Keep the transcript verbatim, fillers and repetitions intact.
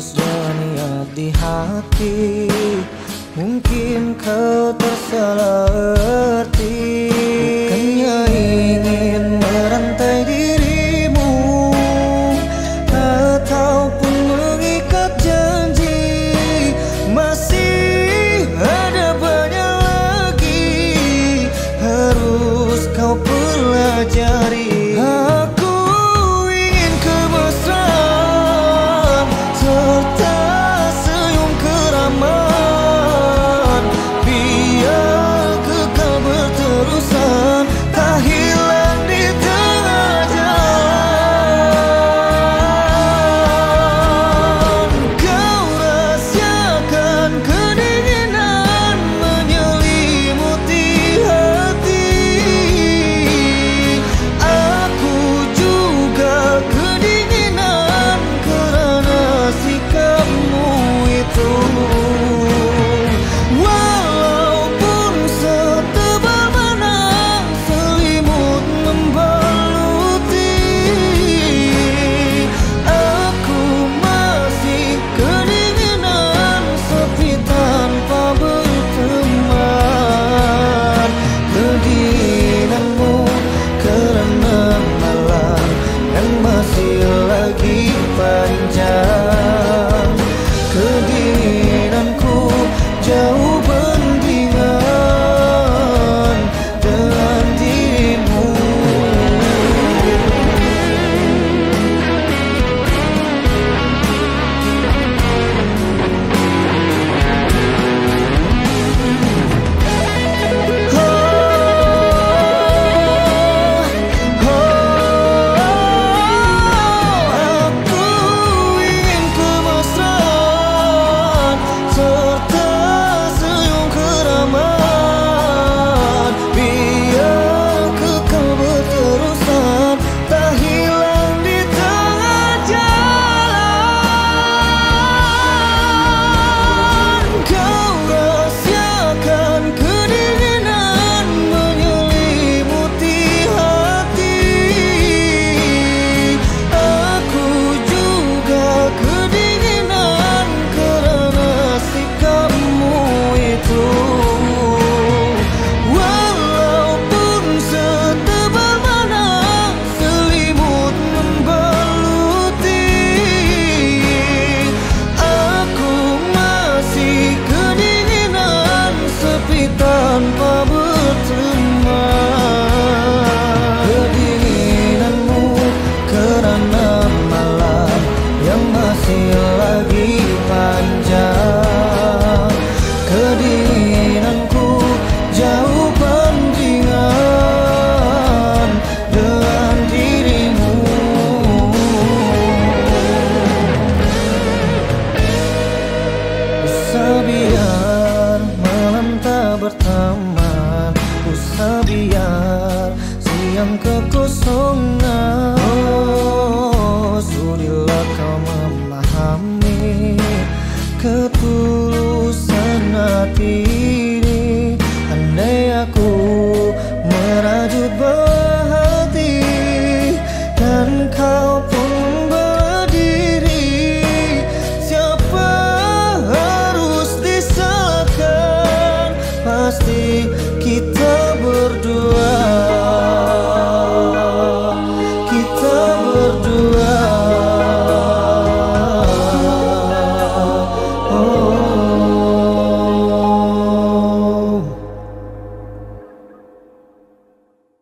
tulus dengan niat di hati. Mungkin kau tersalah erti, bukannya ingin merantai dirimu ataupun mengikat janji. Masih ada banyak lagi harus kau pelajari. Kedinginanmu kerana malam yang masih